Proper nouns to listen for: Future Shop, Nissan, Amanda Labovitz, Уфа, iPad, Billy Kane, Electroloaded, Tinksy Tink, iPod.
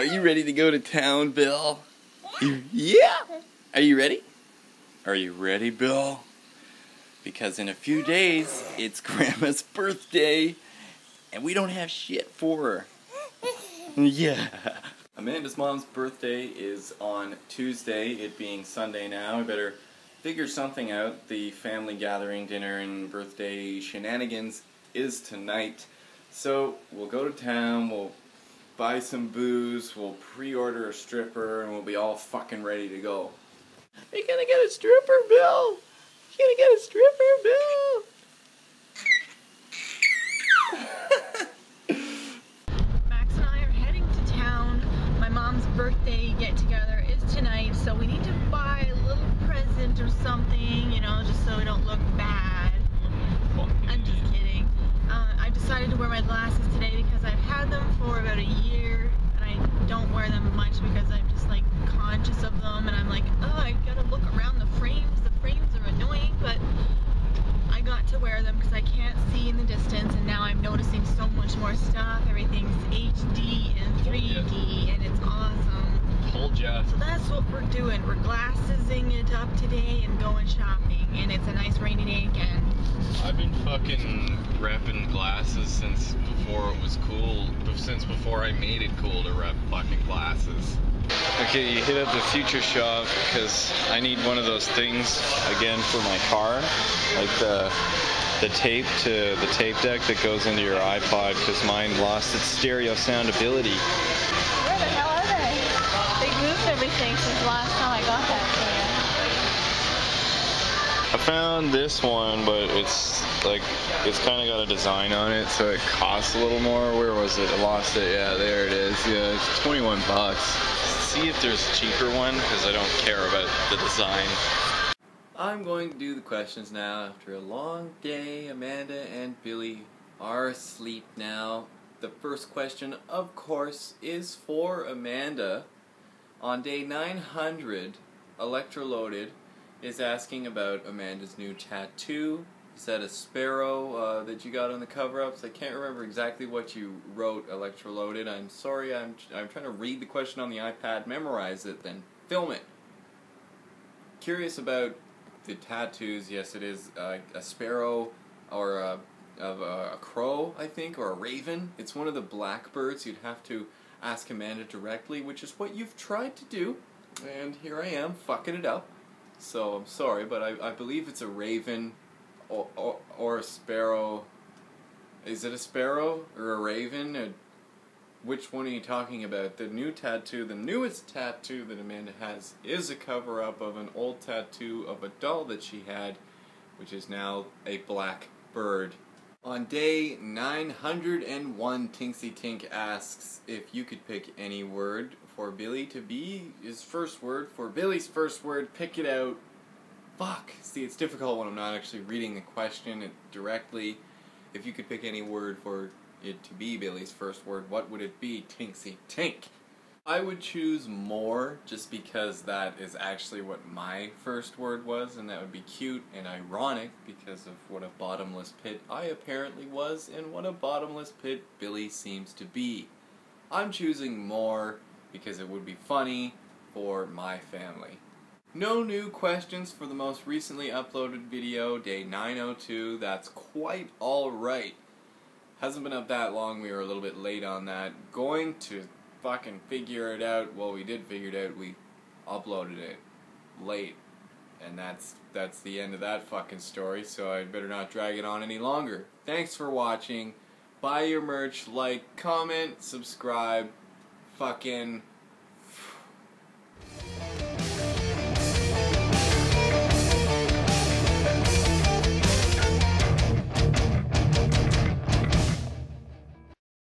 Are you ready to go to town, Bill? Yeah. Are you ready? Are you ready, Bill? Because in a few days, it's Grandma's birthday, and we don't have shit for her. Yeah. Amanda's mom's birthday is on Tuesday, it being Sunday now. We better figure something out. The family gathering, dinner, and birthday shenanigans is tonight. So we'll go to town, we'll buy some booze, we'll pre-order a stripper, and we'll be all fucking ready to go. Are you gonna get a stripper, Bill? You gonna get a stripper, Bill? Birthday get-together is tonight, so we need to buy a little present or something, you know, just so we don't look bad. I'm just kidding. I've decided to wear my glasses today because I've had them for about a year, and I don't wear them much because I'm just, like, conscious of them, and I'm like, oh, I gotta look around the frames. The frames are annoying, but I got to wear them because I can't see in the distance, and now I'm noticing so much more stuff. Everything's HD and 3D, and it's awesome. Told ya. So that's what we're doing. We're glassesing it up today and going shopping, and it's a nice rainy day again. I've been fucking repping glasses since before it was cool, since before I made it cool to rep fucking glasses. Okay, you hit up the Future Shop because I need one of those things again for my car, like the tape deck that goes into your iPod because mine lost its stereo sound ability. Where the hell are they? They moved everything since last time I got that thing. I found this one, but it's like it's kind of got a design on it, so it costs a little more. Where was it? I lost it. Yeah, there it is. Yeah, it's 21 bucks. See if there's a cheaper one, because I don't care about the design. I'm going to do the questions now. After a long day, Amanda and Billy are asleep now. The first question, of course, is for Amanda. On day 900, Electroloaded is asking about Amanda's new tattoo. Is that a sparrow that you got on the cover-ups? I can't remember exactly what you wrote, Electroloaded. I'm sorry, I'm trying to read the question on the iPad, memorize it, then film it. Curious about the tattoos. Yes, it is a sparrow or a crow, I think, or a raven. It's one of the blackbirds. You'd have to ask Amanda directly, which is what you've tried to do. And here I am, fucking it up. So I'm sorry, but I believe it's a raven. Or a sparrow. Is it a sparrow or a raven? Or which one are you talking about? The new tattoo, the newest tattoo that Amanda has is a cover-up of an old tattoo of a doll that she had, which is now a black bird. On day 901, Tinksy Tink asks if you could pick any word for Billy to be his first word for Billy's first word. Pick it out. Fuck! See, it's difficult when I'm not actually reading the question directly. If you could pick any word for it to be Billy's first word, what would it be? Tinksy Tink! I would choose more, just because that is actually what my first word was, and that would be cute and ironic because of what a bottomless pit I apparently was, and what a bottomless pit Billy seems to be. I'm choosing more because it would be funny for my family. No new questions for the most recently uploaded video, day 902. That's quite alright. Hasn't been up that long, we were a little bit late on that. Going to fucking figure it out. Well, we did figure it out, we uploaded it late. And that's the end of that fucking story, so I'd better not drag it on any longer. Thanks for watching. Buy your merch, like, comment, subscribe, fucking...